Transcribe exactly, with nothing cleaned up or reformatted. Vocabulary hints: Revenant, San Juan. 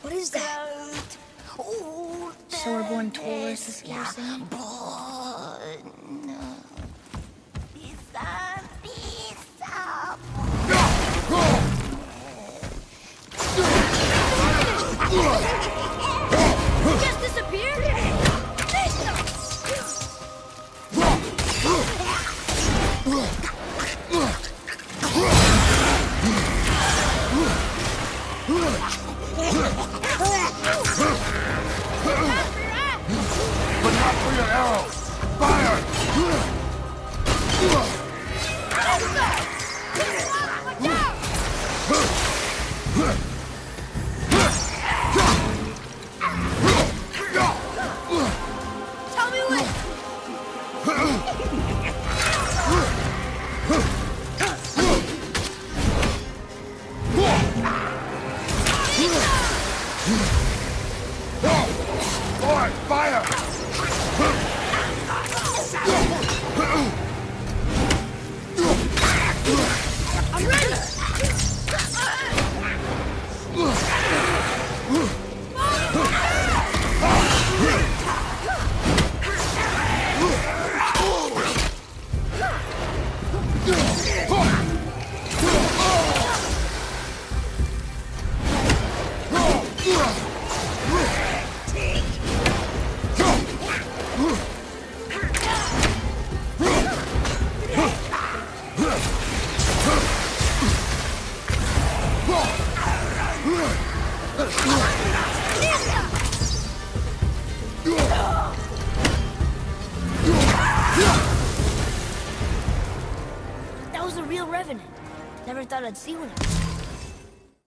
What is that? So we're born Taurus, is what you're saying? Just disappeared? But not for your arrow! Fire! Watch out! That was a real Revenant. Never thought I'd see one of them.